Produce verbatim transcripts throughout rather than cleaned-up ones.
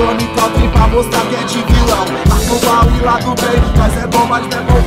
Doni Cobre pra mostrar que é de vilão. Mas no mal e lá do bem, nós é bom, mas não é bom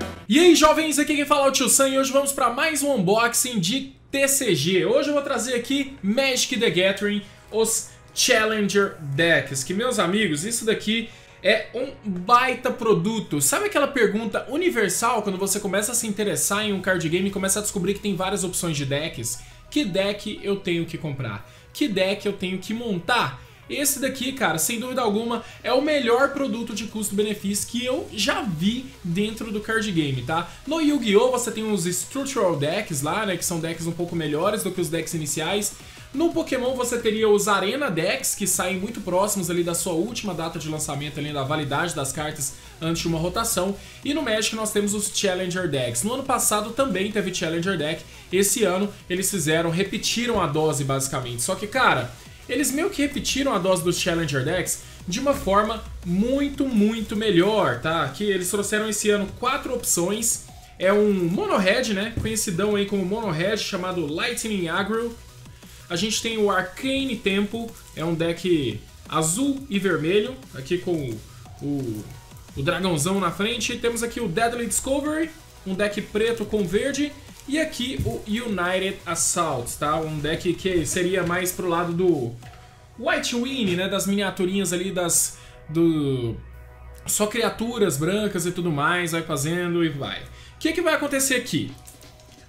bom. E aí jovens, aqui quem fala é o Tio Sam e hoje vamos para mais um unboxing de T C G. Hoje eu vou trazer aqui Magic the Gathering, os Challenger Decks, que meus amigos, isso daqui é um baita produto. Sabe aquela pergunta universal quando você começa a se interessar em um card game e começa a descobrir que tem várias opções de decks? Que deck eu tenho que comprar? Que deck eu tenho que montar? Esse daqui, cara, sem dúvida alguma, é o melhor produto de custo-benefício que eu já vi dentro do card game, tá? No Yu-Gi-Oh! Você tem uns Structural Decks lá, né, que são decks um pouco melhores do que os decks iniciais. No Pokémon você teria os Arena Decks, que saem muito próximos ali da sua última data de lançamento, ali da validade das cartas antes de uma rotação. E no Magic nós temos os Challenger Decks. No ano passado também teve Challenger Deck. Esse ano eles fizeram, repetiram a dose basicamente. Só que, cara, eles meio que repetiram a dose dos Challenger Decks de uma forma muito, muito melhor, tá? Que eles trouxeram esse ano quatro opções. É um Mono-Red, né? Conhecidão aí como Mono-Red, chamado Lightning Aggro. A gente tem o Arcane Tempo, é um deck azul e vermelho, aqui com o, o, o dragãozão na frente. Temos aqui o Deadly Discovery, um deck preto com verde. E aqui o United Assault, tá? Um deck que seria mais pro lado do White Win, né? Das miniaturinhas ali, das do só criaturas brancas e tudo mais, vai fazendo e vai. O que que vai acontecer aqui?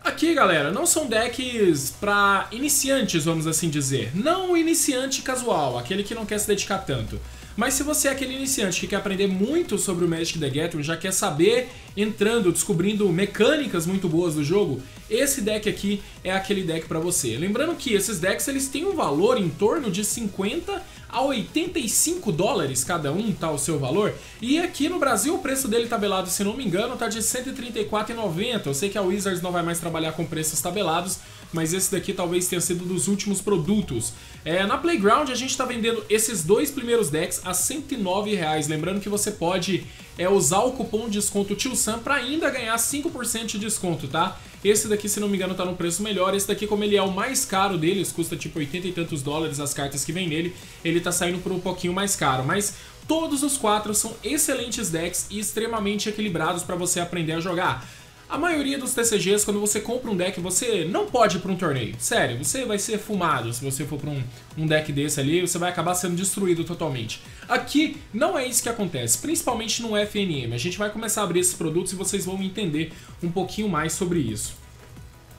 Aqui, galera, não são decks pra iniciantes, vamos assim dizer. Não o iniciante casual, aquele que não quer se dedicar tanto. Mas se você é aquele iniciante que quer aprender muito sobre o Magic the Gathering, já quer saber, entrando, descobrindo mecânicas muito boas do jogo, esse deck aqui é aquele deck pra você. Lembrando que esses decks eles têm um valor em torno de cinquenta a oitenta e cinco dólares cada um, tá o seu valor. E aqui no Brasil o preço dele tabelado, se não me engano, tá de cento e trinta e quatro reais e noventa centavos. Eu sei que a Wizards não vai mais trabalhar com preços tabelados, mas esse daqui talvez tenha sido dos últimos produtos. É, na Playground a gente tá vendendo esses dois primeiros decks a cento e nove reais. Lembrando que você pode é, usar o cupom desconto Tio Sam pra ainda ganhar cinco por cento de desconto, tá? Esse daqui, se não me engano, tá no preço melhor. Esse daqui, como ele é o mais caro deles, custa tipo oitenta e tantos dólares as cartas que vem nele, ele tá saindo por um pouquinho mais caro, mas todos os quatro são excelentes decks e extremamente equilibrados pra você aprender a jogar. A maioria dos T C Gs, quando você compra um deck, você não pode ir para um torneio. Sério, você vai ser fumado se você for para um, um deck desse ali, você vai acabar sendo destruído totalmente. Aqui não é isso que acontece, principalmente no F N M. A gente vai começar a abrir esses produtos e vocês vão entender um pouquinho mais sobre isso.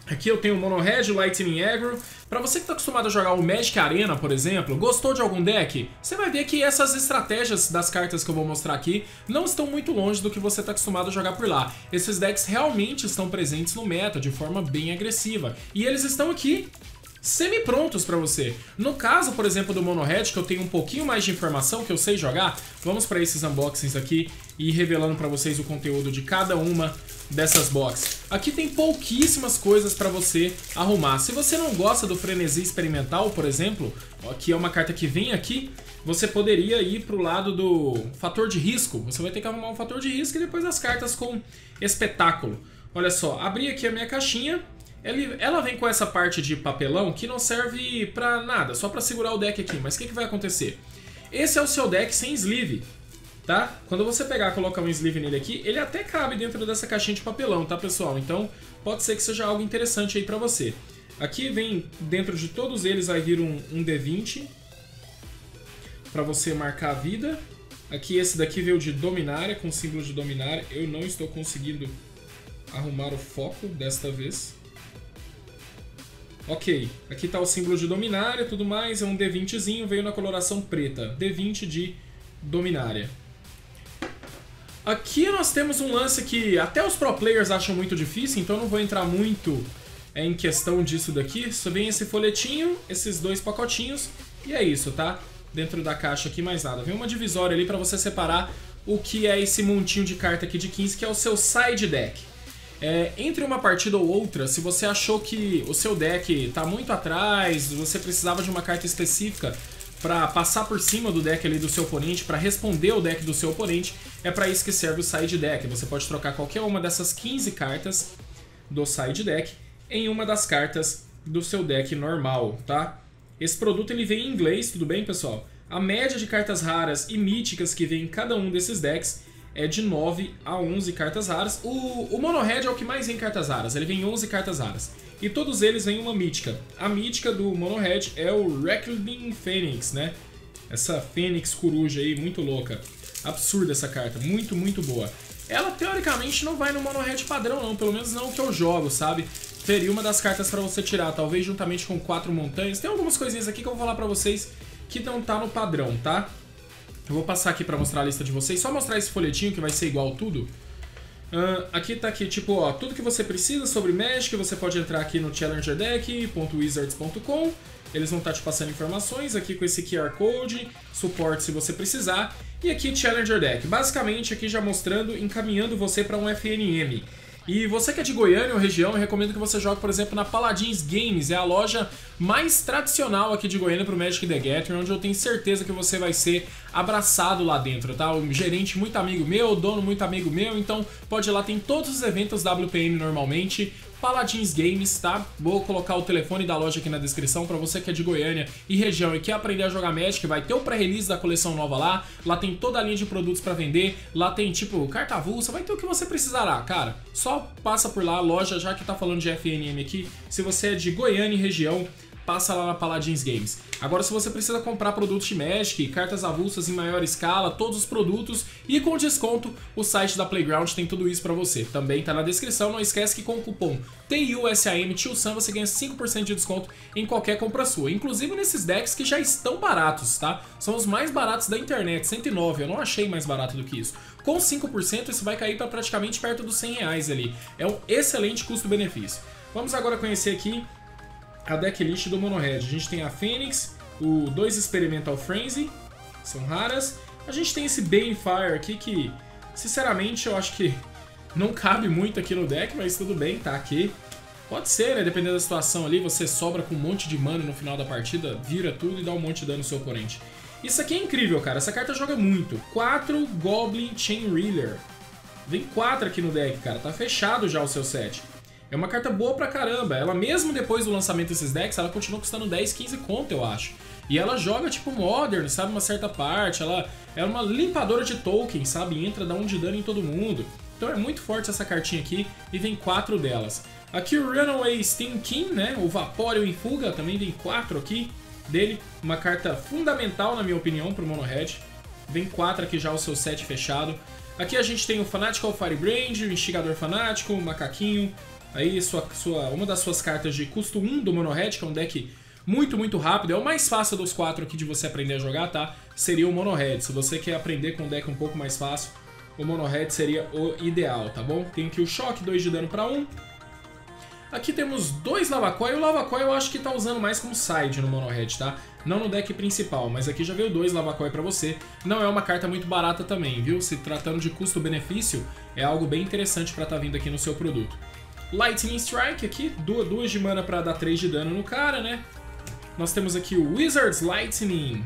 Aqui eu tenho o Mono-Red, Lightning Aggro. Pra você que tá acostumado a jogar o Magic Arena, por exemplo, gostou de algum deck? Você vai ver que essas estratégias das cartas que eu vou mostrar aqui não estão muito longe do que você tá acostumado a jogar por lá. Esses decks realmente estão presentes no meta de forma bem agressiva. E eles estão aqui semi-prontos pra você. No caso, por exemplo, do Mono-Red, que eu tenho um pouquinho mais de informação, que eu sei jogar, vamos pra esses unboxings aqui e revelando pra vocês o conteúdo de cada uma dessas boxes. Aqui tem pouquíssimas coisas pra você arrumar. Se você não gosta do Frenesi Experimental, por exemplo, ó, que é uma carta que vem aqui, você poderia ir pro lado do fator de risco. Você vai ter que arrumar um fator de risco e depois as cartas com espetáculo. Olha só, abri aqui a minha caixinha. Ela vem com essa parte de papelão que não serve pra nada, só pra segurar o deck aqui. Mas o que, que vai acontecer? Esse é o seu deck sem sleeve, tá? Quando você pegar e colocar um sleeve nele aqui, ele até cabe dentro dessa caixinha de papelão, tá, pessoal? Então, pode ser que seja algo interessante aí pra você. Aqui vem, dentro de todos eles, vai vir um, um D vinte pra você marcar a vida. Aqui, esse daqui veio de Dominária, com símbolo de Dominária. Eu não estou conseguindo arrumar o foco desta vez. Ok, aqui tá o símbolo de Dominária e tudo mais, é um D vintezinho, veio na coloração preta, D vinte de Dominária. Aqui nós temos um lance que até os pro players acham muito difícil, então eu não vou entrar muito é, em questão disso daqui. Só vem esse folhetinho, esses dois pacotinhos, e é isso, tá? Dentro da caixa aqui mais nada. Vem uma divisória ali pra você separar o que é esse montinho de carta aqui de quinze, que é o seu side deck. É, entre uma partida ou outra, se você achou que o seu deck tá muito atrás, você precisava de uma carta específica pra passar por cima do deck ali do seu oponente, pra responder o deck do seu oponente, é pra isso que serve o side deck. Você pode trocar qualquer uma dessas quinze cartas do side deck em uma das cartas do seu deck normal, tá? Esse produto ele vem em inglês, tudo bem, pessoal? A média de cartas raras e míticas que vem em cada um desses decks é de nove a onze cartas raras. O, o Mono-Red é o que mais vem cartas raras, ele vem onze cartas raras. E todos eles vêm uma mítica. A mítica do Mono-Red é o Reckless Phoenix, né? Essa Fênix coruja aí, muito louca. Absurda essa carta, muito, muito boa. Ela, teoricamente, não vai no Mono-Red padrão, não. Pelo menos não que eu jogo, sabe? Seria uma das cartas pra você tirar, talvez juntamente com quatro montanhas. Tem algumas coisinhas aqui que eu vou falar pra vocês que não tá no padrão, tá? Eu vou passar aqui pra mostrar a lista de vocês. Só mostrar esse folhetinho que vai ser igual tudo. Uh, aqui tá aqui, tipo, ó, tudo que você precisa sobre Magic, você pode entrar aqui no Challenger Deck ponto wizards ponto com. Eles vão estar te passando informações aqui com esse Q R Code, suporte se você precisar. E aqui Challenger Deck, basicamente aqui já mostrando, encaminhando você para um F N M. E você que é de Goiânia ou região, eu recomendo que você jogue, por exemplo, na Paladins Games. É a loja mais tradicional aqui de Goiânia para o Magic the Gathering, onde eu tenho certeza que você vai ser abraçado lá dentro, tá? Um gerente muito amigo meu, dono muito amigo meu, então pode ir lá, tem todos os eventos W P M normalmente. Paladins Games, tá? Vou colocar o telefone da loja aqui na descrição pra você que é de Goiânia e região e quer aprender a jogar Magic. Vai ter o pré-release da coleção nova lá, lá tem toda a linha de produtos pra vender, lá tem tipo carta avulsa, vai ter o que você precisará, cara. Só passa por lá, a loja, já que tá falando de F N M aqui, se você é de Goiânia e região, passa lá na Paladins Games. Agora, se você precisa comprar produtos de Magic, cartas avulsas em maior escala, todos os produtos e com desconto, o site da Playground tem tudo isso pra você. Também tá na descrição, não esquece que com o cupom T I U S A M T I U S A M você ganha cinco por cento de desconto em qualquer compra sua. Inclusive nesses decks que já estão baratos, tá? São os mais baratos da internet, cento e nove, eu não achei mais barato do que isso. Com cinco por cento isso vai cair pra praticamente perto dos cem reais ali. É um excelente custo-benefício. Vamos agora conhecer aqui a decklist do Mono-Red. A gente tem a Fênix, o dois Experimental Frenzy, são raras. A gente tem esse Banefire aqui que, sinceramente, eu acho que não cabe muito aqui no deck, mas tudo bem, tá aqui. Pode ser, né? Dependendo da situação ali, você sobra com um monte de mana no final da partida, vira tudo e dá um monte de dano no seu oponente. Isso aqui é incrível, cara. Essa carta joga muito. quatro Goblin Chain Reader. Vem quatro aqui no deck, cara. Tá fechado já o seu set. É uma carta boa pra caramba. Ela mesmo depois do lançamento desses decks, ela continua custando dez, quinze conto, eu acho. E ela joga tipo Modern, sabe? Uma certa parte. Ela é uma limpadora de token, sabe? Entra, dá um de dano em todo mundo. Então é muito forte essa cartinha aqui. E vem quatro delas. Aqui o Runaway Steam King, né? O Vaporeon em Fuga. Também vem quatro aqui dele. Uma carta fundamental, na minha opinião, pro Mono-Red. Vem quatro aqui já o seu set fechado. Aqui a gente tem o Fanatical Firebrand, o Instigador Fanático, o Macaquinho. Aí sua, sua, uma das suas cartas de custo um do Mono-Red, que é um deck muito, muito rápido. É o mais fácil dos quatro aqui de você aprender a jogar, tá? Seria o Mono-Red. Se você quer aprender com um deck um pouco mais fácil, o Mono-Red seria o ideal, tá bom? Tem aqui o Choque, dois de dano pra um. Aqui temos dois Lava Coil. O Lava Coil eu acho que tá usando mais como side no Mono-Red, tá? Não no deck principal, mas aqui já veio dois Lava Coil pra você. Não é uma carta muito barata também, viu? Se tratando de custo-benefício, é algo bem interessante pra tá vindo aqui no seu produto. Lightning Strike aqui, duas de mana pra dar três de dano no cara, né? Nós temos aqui o Wizard's Lightning.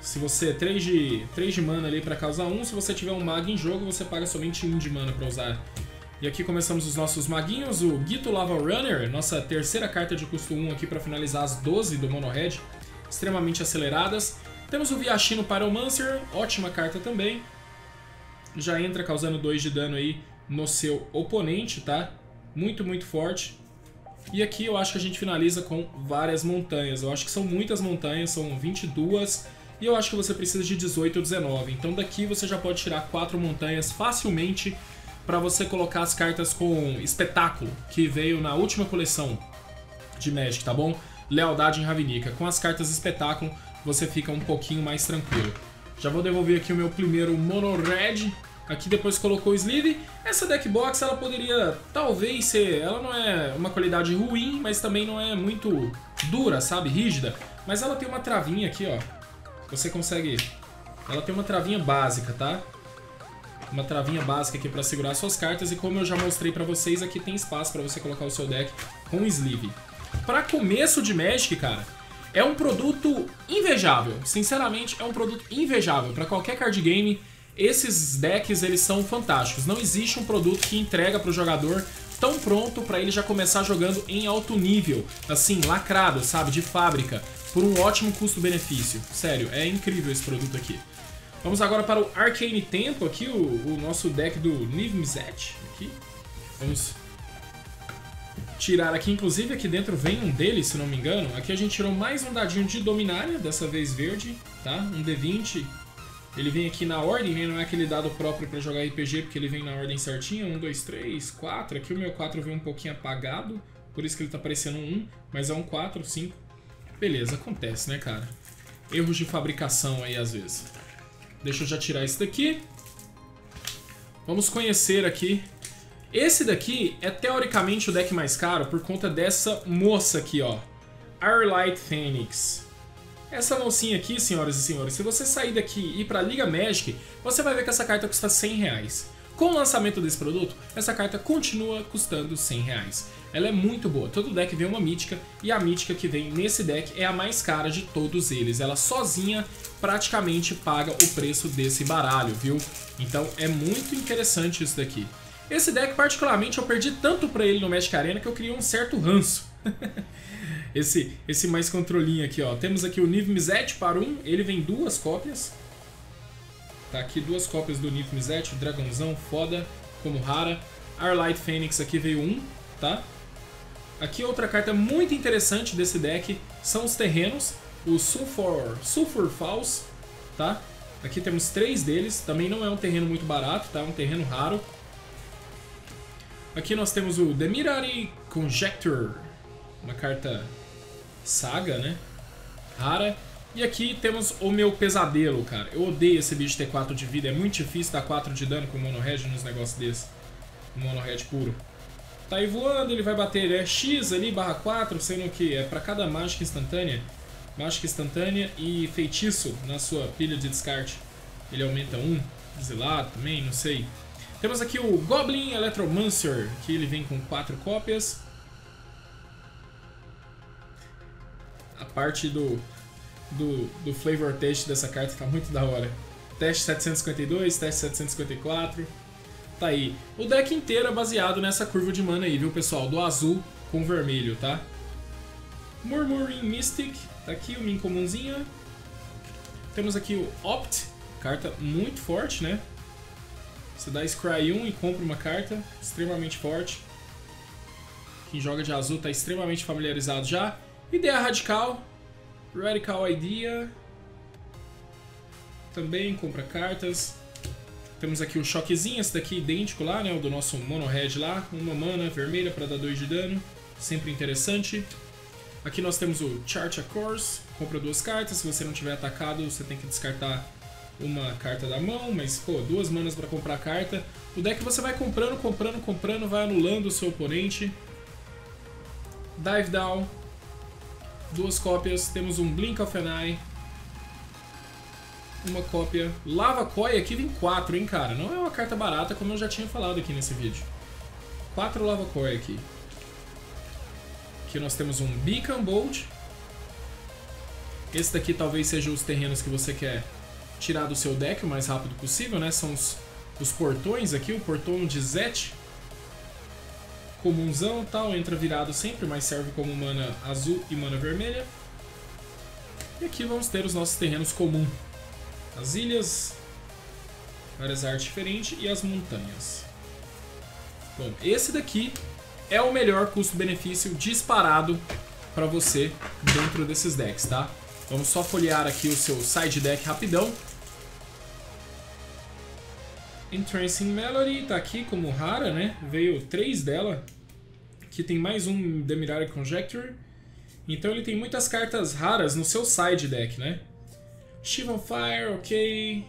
Se você... três de, três de mana ali pra causar um. Se você tiver um mago em jogo, você paga somente um de mana pra usar. E aqui começamos os nossos maguinhos. O Gito Lava Runner, nossa terceira carta de custo um aqui pra finalizar as doze do Mono-Red. Extremamente aceleradas. Temos o Viachino Pyromancer, ótima carta também. Já entra causando dois de dano aí no seu oponente, tá? Muito, muito forte. E aqui eu acho que a gente finaliza com várias montanhas. Eu acho que são muitas montanhas, são vinte e duas. E eu acho que você precisa de dezoito ou dezenove. Então daqui você já pode tirar quatro montanhas facilmente para você colocar as cartas com espetáculo, que veio na última coleção de Magic, tá bom? Lealdade em Ravnica. Com as cartas espetáculo, você fica um pouquinho mais tranquilo. Já vou devolver aqui o meu primeiro Mono-Red. Aqui depois colocou o Sleeve. Essa deck box, ela poderia, talvez, ser... Ela não é uma qualidade ruim, mas também não é muito dura, sabe? Rígida. Mas ela tem uma travinha aqui, ó. Você consegue... Ela tem uma travinha básica, tá? Uma travinha básica aqui pra segurar suas cartas. E como eu já mostrei pra vocês, aqui tem espaço pra você colocar o seu deck com Sleeve. Pra começo de Magic, cara, é um produto invejável. Sinceramente, é um produto invejável. Pra qualquer card game... Esses decks, eles são fantásticos. Não existe um produto que entrega para o jogador tão pronto para ele já começar jogando em alto nível, assim, lacrado, sabe, de fábrica, por um ótimo custo-benefício. Sério, é incrível esse produto aqui. Vamos agora para o Arcane Tempo aqui, o, o nosso deck do Niv-Mizzet aqui. Vamos tirar aqui, inclusive aqui dentro vem um deles, se não me engano. Aqui a gente tirou mais um dadinho de Dominária, dessa vez verde, tá? Um D vinte. Ele vem aqui na ordem, né? Não é aquele dado próprio para jogar R P G, porque ele vem na ordem certinha. um, dois, três, quatro. Aqui o meu quatro vem um pouquinho apagado, por isso que ele tá parecendo um um, mas é um quatro, cinco. Beleza, acontece, né, cara? Erros de fabricação aí, às vezes. Deixa eu já tirar esse daqui. Vamos conhecer aqui. Esse daqui é teoricamente o deck mais caro por conta dessa moça aqui, ó. Arclight Phoenix. Essa mocinha aqui, senhoras e senhores, se você sair daqui e ir pra Liga Magic, você vai ver que essa carta custa cem reais. Com o lançamento desse produto, essa carta continua custando cem reais. Ela é muito boa. Todo deck vem uma mítica, e a mítica que vem nesse deck é a mais cara de todos eles. Ela sozinha praticamente paga o preço desse baralho, viu? Então é muito interessante isso daqui. Esse deck, particularmente, eu perdi tanto pra ele no Magic Arena que eu criei um certo ranço. esse, esse mais controlinho aqui, ó. Temos aqui o Niv-Mizzet para um. Ele vem duas cópias. Tá aqui duas cópias do Niv-Mizzet. O dragãozão, foda, como rara. Arclight Phoenix aqui veio um, tá? Aqui outra carta muito interessante desse deck são os terrenos. O Sulfur, Sulfur Falls, tá? Aqui temos três deles. Também não é um terreno muito barato, tá? É um terreno raro. Aqui nós temos o Demirari Conjecture, uma carta saga, né? Rara. E aqui temos o meu pesadelo, cara. Eu odeio esse bicho ter quatro de vida. É muito difícil dar quatro de dano com o Mono-Red nos negócios desses. O Mono-Red puro. Tá aí voando, ele vai bater é X ali, barra quatro, sendo que é pra cada mágica instantânea. Mágica instantânea e feitiço na sua pilha de descarte. Ele aumenta um, exilado também, não sei. Temos aqui o Goblin Electromancer, que ele vem com quatro cópias. A parte do, do, do flavor teste dessa carta tá muito da hora. Teste setecentos e cinquenta e dois, teste setecentos e cinquenta e quatro. Tá aí. O deck inteiro é baseado nessa curva de mana aí, viu, pessoal? Do azul com vermelho, tá? Murmuring Mystic, tá aqui uma incomumzinha. Temos aqui o Opt, carta muito forte, né? Você dá Scry um e compra uma carta extremamente forte. Quem joga de azul está extremamente familiarizado já. Ideia Radical. Radical Idea. Também compra cartas. Temos aqui o Choquezinho, esse daqui idêntico lá, né? O do nosso Mono-Red lá. Uma mana vermelha para dar dois de dano. Sempre interessante. Aqui nós temos o Chart a Course. Compra duas cartas. Se você não tiver atacado, você tem que descartar uma carta da mão, mas pô, duas manas para comprar a carta. O deck você vai comprando, comprando, comprando, vai anulando o seu oponente. Dive Down. Duas cópias. Temos um Blink of an Eye. Uma cópia. Lava Coil aqui vem quatro, hein, cara. Não é uma carta barata, como eu já tinha falado aqui nesse vídeo. Quatro Lava Coil aqui. Aqui nós temos um Beacon Bolt. Esse daqui talvez seja os terrenos que você quer tirar do seu deck o mais rápido possível, né? São os, os portões aqui, o portão de Zet. Comunzão e tal, entra virado sempre, mas serve como mana azul e mana vermelha. E aqui vamos ter os nossos terrenos comum. As ilhas, várias artes diferentes e as montanhas. Bom, esse daqui é o melhor custo-benefício disparado para você dentro desses decks, tá? Vamos só folhear aqui o seu side deck rapidão. Entrancing Melody tá aqui como rara, né? Veio três dela. Aqui tem mais um Demirari Conjecture. Então ele tem muitas cartas raras no seu side deck, né? Shield Mare, ok.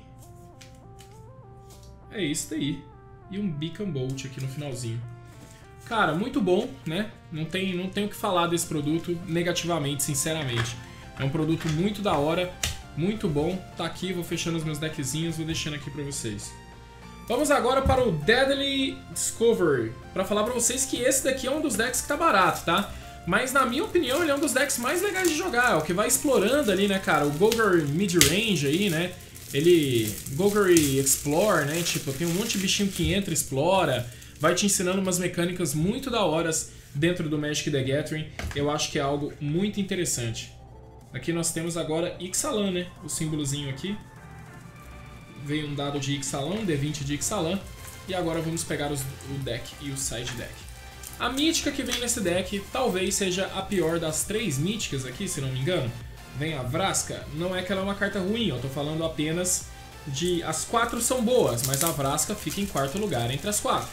É isso daí. E um Beacon Bolt aqui no finalzinho. Cara, muito bom, né? Não tem, não tem o que falar desse produto negativamente, sinceramente. É um produto muito da hora, muito bom. Tá aqui, vou fechando os meus deckzinhos, vou deixando aqui pra vocês. Vamos agora para o Deadly Discovery. Pra falar pra vocês que esse daqui é um dos decks que tá barato, tá? Mas na minha opinião ele é um dos decks mais legais de jogar. É o que vai explorando ali, né, cara? O Golgari Midrange aí, né? Ele... Golgari Explore, né? Tipo, tem um monte de bichinho que entra e explora. vai te ensinando umas mecânicas muito da hora dentro do Magic the Gathering. Eu acho que é algo muito interessante. Aqui nós temos agora Ixalan, né? O símbolozinho aqui. Veio um dado de Ixalan, um D vinte de Ixalan. E agora vamos pegar os, o deck e o side deck. A mítica que vem nesse deck talvez seja a pior das três míticas aqui, se não me engano. Vem a Vraska. Não é que ela é uma carta ruim, eu tô falando apenas de... As quatro são boas, mas a Vraska fica em quarto lugar entre as quatro.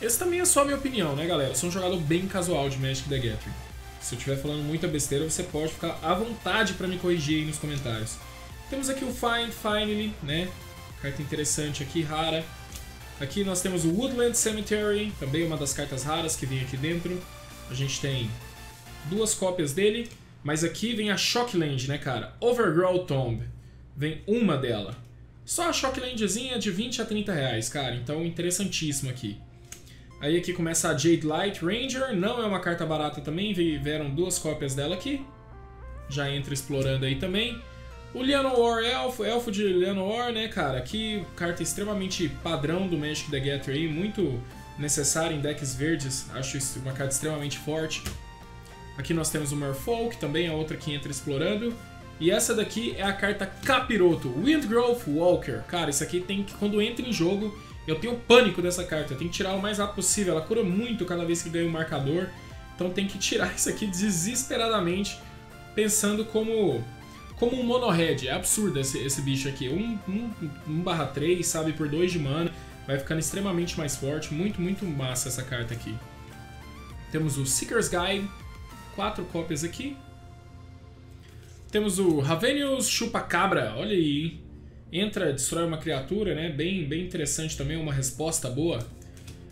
Essa também é só a minha opinião, né, galera? Eu sou um jogador bem casual de Magic the Gathering. Se eu estiver falando muita besteira, você pode ficar à vontade pra me corrigir aí nos comentários. Temos aqui o Find, Finally, né? Carta interessante aqui, rara. Aqui nós temos o Woodland Cemetery, também uma das cartas raras que vem aqui dentro. A gente tem duas cópias dele, mas aqui vem a Shockland, né, cara? Overgrow Tomb. Vem uma dela. Só a Shocklandzinha de vinte a trinta reais, cara. Então, interessantíssimo aqui. Aí aqui começa a Jade Light Ranger. Não é uma carta barata também. Vieram duas cópias dela aqui. Já entra explorando aí também. O Llanowar Elfo, Elfo de Llanowar, né, cara? Que carta extremamente padrão do Magic the Gathering, muito necessária em decks verdes. Acho isso uma carta extremamente forte. Aqui nós temos o Merfolk, também é outra que entra explorando. E essa daqui é a carta Capiroto, Windgrowth Walker. Cara, isso aqui tem que, quando entra em jogo, eu tenho pânico dessa carta. Eu tenho que tirar o mais rápido possível. Ela cura muito cada vez que ganha o marcador. Então tem que tirar isso aqui desesperadamente, pensando como... Como um Mono-Red, é absurdo esse, esse bicho aqui. um barra três, sabe, por dois de mana. Vai ficando extremamente mais forte. Muito, muito massa essa carta aqui. Temos o Seeker's Guide. Quatro cópias aqui. Temos o Ravenius Chupacabra. Olha aí, hein? Entra, destrói uma criatura, né? Bem, bem interessante também, uma resposta boa.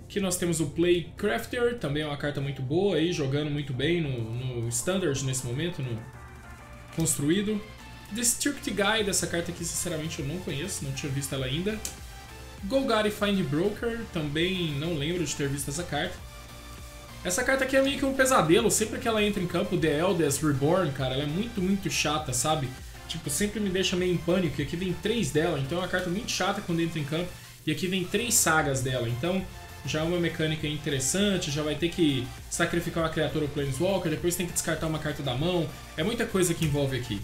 Aqui nós temos o Play Crafter. Também é uma carta muito boa aí, jogando muito bem no, no Standard nesse momento, no construído. District Guide, essa carta aqui sinceramente eu não conheço, não tinha visto ela ainda. Golgari Find Broker, também não lembro de ter visto essa carta. Essa carta aqui é meio que um pesadelo, sempre que ela entra em campo, The Eldest Reborn, cara, ela é muito, muito chata, sabe? Tipo, sempre me deixa meio em pânico, e aqui vem três dela, então é uma carta muito chata quando entra em campo, e aqui vem três sagas dela, então já é uma mecânica interessante, já vai ter que sacrificar uma criatura ou Planeswalker, depois tem que descartar uma carta da mão, é muita coisa que envolve aqui.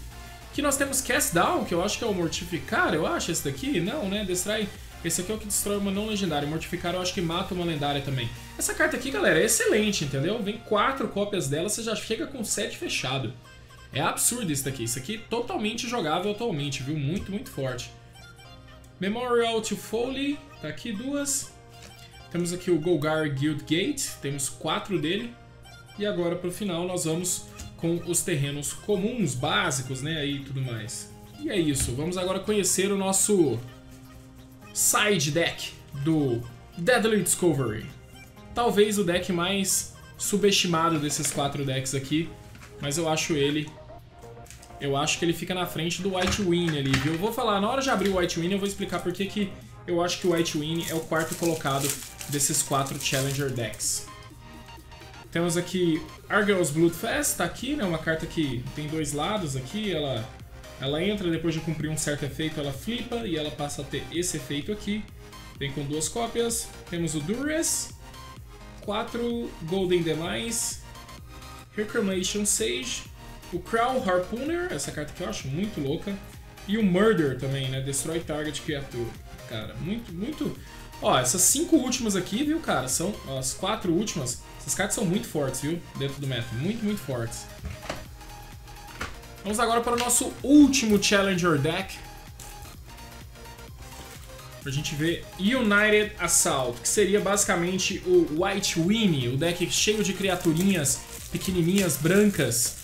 Aqui nós temos Cast Down, que eu acho que é o Mortificar, eu acho esse daqui, não, né, destrói, esse aqui é o que destrói uma não legendária, Mortificar eu acho que mata uma lendária também. Essa carta aqui, galera, é excelente, entendeu? Vem quatro cópias dela, você já chega com sete fechado. É absurdo isso daqui, isso aqui é totalmente jogável atualmente, viu, muito, muito forte. Memorial to Foley, tá aqui duas. Temos aqui o Golgar Guildgate, temos quatro dele. E agora, para o final, nós vamos com os terrenos comuns, básicos, né, e tudo mais. E é isso, vamos agora conhecer o nosso side deck do Deadly Discovery. Talvez o deck mais subestimado desses quatro decks aqui, mas eu acho ele... Eu acho que ele fica na frente do White Win ali, viu? Eu vou falar, na hora de abrir o White Win, eu vou explicar por que que... Eu acho que o White Win é o quarto colocado desses quatro Challenger Decks. Temos aqui Argyll's Bloodfest, tá aqui, né? Uma carta que tem dois lados aqui, ela, ela entra, depois de cumprir um certo efeito, ela flipa e ela passa a ter esse efeito aqui. Vem com duas cópias. Temos o Duress, quatro Golden Demise, Reclamation Sage, o Crown Harpooner, essa carta que eu acho muito louca, e o Murder também, né? Destrói Target Criatura. Cara, muito, muito... Ó, essas cinco últimas aqui, viu, cara? São ó, as quatro últimas. Essas cartas são muito fortes, viu? Dentro do meta. Muito, muito fortes. Vamos agora para o nosso último Challenger Deck. Pra gente ver United Assault, que seria basicamente o White Winnie. O deck cheio de criaturinhas pequenininhas, brancas.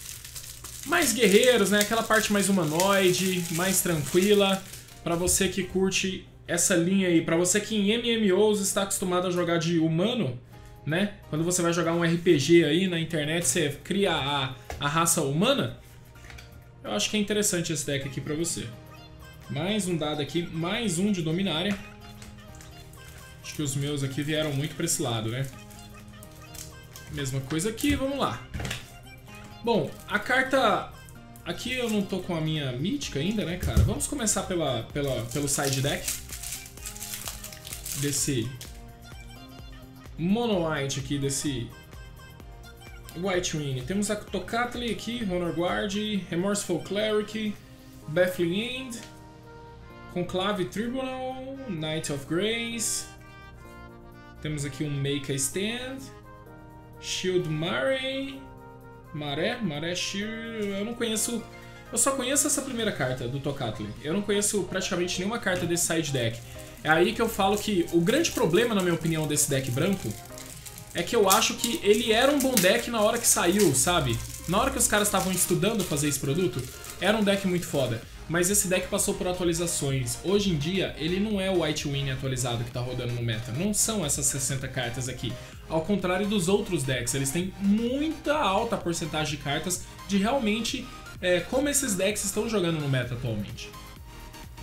Mais guerreiros, né? Aquela parte mais humanoide, mais tranquila. Pra você que curte... Essa linha aí, pra você que em M M Os está acostumado a jogar de humano, né? Quando você vai jogar um R P G aí na internet, você cria a, a raça humana. Eu acho que é interessante esse deck aqui pra você. Mais um dado aqui, mais um de Dominária. Acho que os meus aqui vieram muito pra esse lado, né? Mesma coisa aqui, vamos lá. Bom, a carta... Aqui eu não tô com a minha mítica ainda, né, cara? Vamos começar pela, pela, pelo side deck. Desse Mono-White aqui desse White Win. Temos a Tokatli aqui, Honor Guard, Remorseful Cleric, Baffling End, Conclave Tribunal, Knight of Grace. Temos aqui um Make a Stand, Shield Mare, Maré, Maré Shield. Eu não conheço. Eu só conheço essa primeira carta do Tokatli. Eu não conheço praticamente nenhuma carta desse side deck. É aí que eu falo que o grande problema, na minha opinião, desse deck branco é que eu acho que ele era um bom deck na hora que saiu, sabe? Na hora que os caras estavam estudando fazer esse produto, era um deck muito foda. Mas esse deck passou por atualizações. Hoje em dia, ele não é o White Win atualizado que tá rodando no meta. Não são essas sessenta cartas aqui. Ao contrário dos outros decks, eles têm muita alta porcentagem de cartas de realmente é, como esses decks estão jogando no meta atualmente.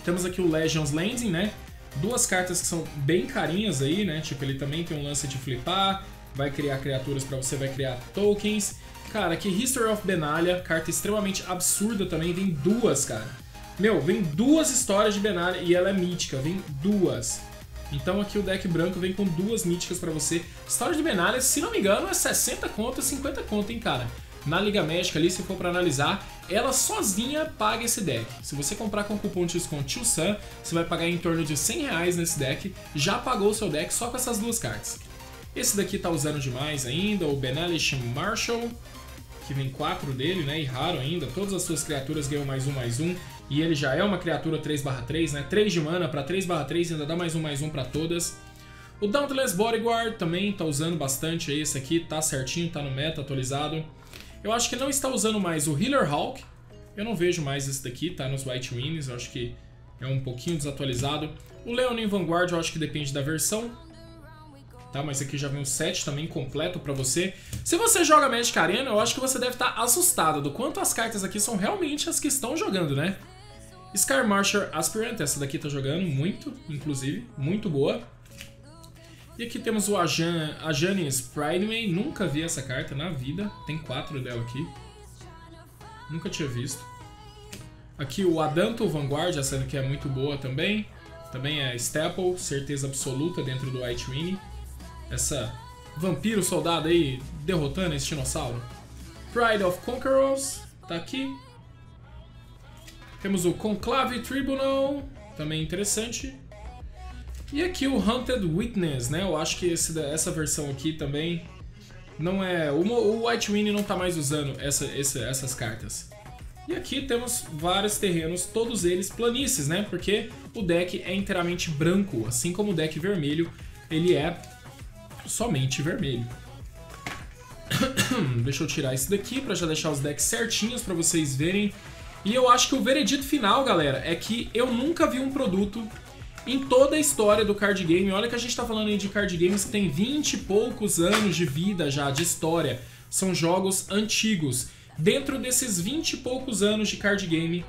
Temos aqui o Legion's Landing, né? Duas cartas que são bem carinhas aí, né? Tipo, ele também tem um lance de flipar, vai criar criaturas pra você, vai criar tokens. Cara, aqui History of Benalia, carta extremamente absurda também, vem duas, cara. Meu, vem duas histórias de Benalia e ela é mítica, vem duas. Então aqui o deck branco vem com duas míticas pra você. História de Benalia, se não me engano, é sessenta conto, cinquenta conto, hein, cara. Na Liga México ali, se for pra analisar, ela sozinha paga esse deck. Se você comprar com o cupom de desconto Tio Sam, você vai pagar em torno de cem reais nesse deck. Já pagou o seu deck só com essas duas cartas. Esse daqui tá usando demais ainda, o Benalish Marshall, que vem quatro dele, né, e raro ainda. Todas as suas criaturas ganham mais um, mais um. E ele já é uma criatura três barra três, né, três de mana pra três barra três, ainda dá mais um, mais um pra todas. O Dauntless Bodyguard também tá usando bastante aí, esse aqui tá certinho, tá no meta, atualizado. Eu acho que não está usando mais o Healer Hawk. Eu não vejo mais esse daqui, tá nos White Wins. Eu acho que é um pouquinho desatualizado. O Leonin Vanguard eu acho que depende da versão, tá? Mas aqui já vem um set também completo pra você. Se você joga Magic Arena, eu acho que você deve estar assustado do quanto as cartas aqui são realmente as que estão jogando, né? Scar Marcher Aspirant, essa daqui tá jogando muito, inclusive, muito boa. E aqui temos o Ajan, Ajanis Pridemay, nunca vi essa carta na vida, tem quatro dela aqui, nunca tinha visto. Aqui o Adanto Vanguard, essa daqui é muito boa também, também é Staple, certeza absoluta dentro do White Win. Essa vampiro soldado aí, derrotando esse dinossauro. Pride of Conquerors, tá aqui. Temos o Conclave Tribunal, também interessante. E aqui o Hunted Witness, né? Eu acho que esse, essa versão aqui também não é... O, o White Win não tá mais usando essa, essa, essas cartas. E aqui temos vários terrenos, todos eles planícies, né? Porque o deck é inteiramente branco, assim como o deck vermelho, ele é somente vermelho. Deixa eu tirar isso daqui pra já deixar os decks certinhos pra vocês verem. E eu acho que o veredito final, galera, é que eu nunca vi um produto... Em toda a história do card game, olha que a gente tá falando aí de card games que tem vinte e poucos anos de vida já, de história. São jogos antigos. Dentro desses vinte e poucos anos de card game,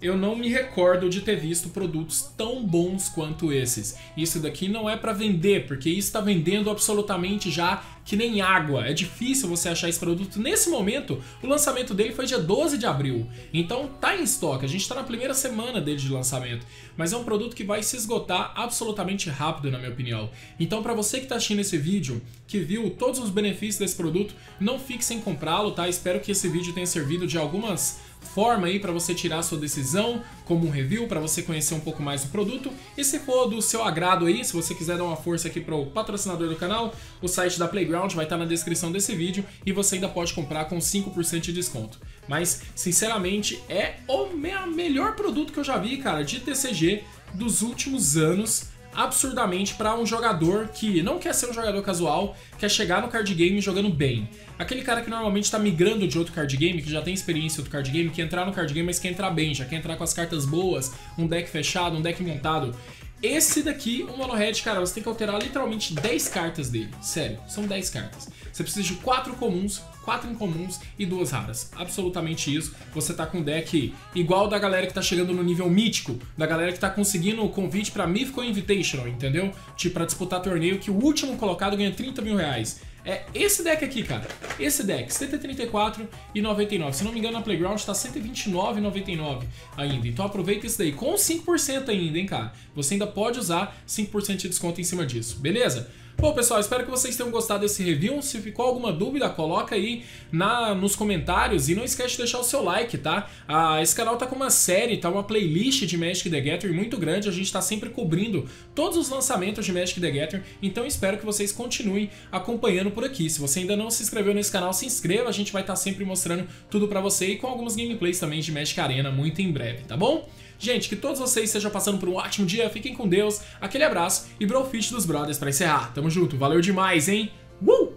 eu não me recordo de ter visto produtos tão bons quanto esses. Isso daqui não é pra vender, porque isso tá vendendo absolutamente já que nem água. É difícil você achar esse produto. Nesse momento, o lançamento dele foi dia doze de abril. Então tá em estoque, a gente tá na primeira semana dele de lançamento. Mas é um produto que vai se esgotar absolutamente rápido, na minha opinião. Então pra você que tá assistindo esse vídeo, que viu todos os benefícios desse produto, não fique sem comprá-lo, tá? Espero que esse vídeo tenha servido de algumas... forma aí para você tirar a sua decisão, como um review, para você conhecer um pouco mais do produto. E se for do seu agrado aí, se você quiser dar uma força aqui para o patrocinador do canal, o site da Playground vai estar na descrição desse vídeo e você ainda pode comprar com cinco por cento de desconto. Mas, sinceramente, é o melhor produto que eu já vi, cara, de T C G dos últimos anos, absurdamente, para um jogador que não quer ser um jogador casual, quer chegar no card game jogando bem. Aquele cara que normalmente tá migrando de outro card game, que já tem experiência do card game, que entrar no card game, mas quer entrar bem, já quer entrar com as cartas boas, um deck fechado, um deck montado. Esse daqui, o Mono-Red, cara, você tem que alterar literalmente dez cartas dele. Sério, são dez cartas. Você precisa de quatro comuns, quatro incomuns e duas raras. Absolutamente isso. Você tá com um deck igual da galera que tá chegando no nível mítico, da galera que tá conseguindo o convite pra Mythical Invitational, entendeu? Tipo, pra disputar torneio que o último colocado ganha trinta mil reais. É esse deck aqui, cara. Esse deck, cento e trinta e quatro reais e noventa e nove centavos. Se não me engano, na Playground tá cento e vinte e nove reais e noventa e nove centavos ainda. Então aproveita isso daí. Com cinco por cento ainda, hein, cara. Você ainda pode usar cinco por cento de desconto em cima disso, beleza? Bom, pessoal, espero que vocês tenham gostado desse review. Se ficou alguma dúvida, coloca aí na, nos comentários. E não esquece de deixar o seu like, tá? Ah, esse canal tá com uma série, tá uma playlist de Magic the Gathering muito grande. A gente tá sempre cobrindo todos os lançamentos de Magic the Gathering. Então espero que vocês continuem acompanhando por aqui. Se você ainda não se inscreveu nesse canal, se inscreva. A gente vai estar sempre mostrando tudo pra você. E com algumas gameplays também de Magic Arena muito em breve, tá bom? Gente, que todos vocês estejam passando por um ótimo dia. Fiquem com Deus. Aquele abraço e Brofist dos Brothers pra encerrar. Tamo junto, valeu demais, hein? Uh!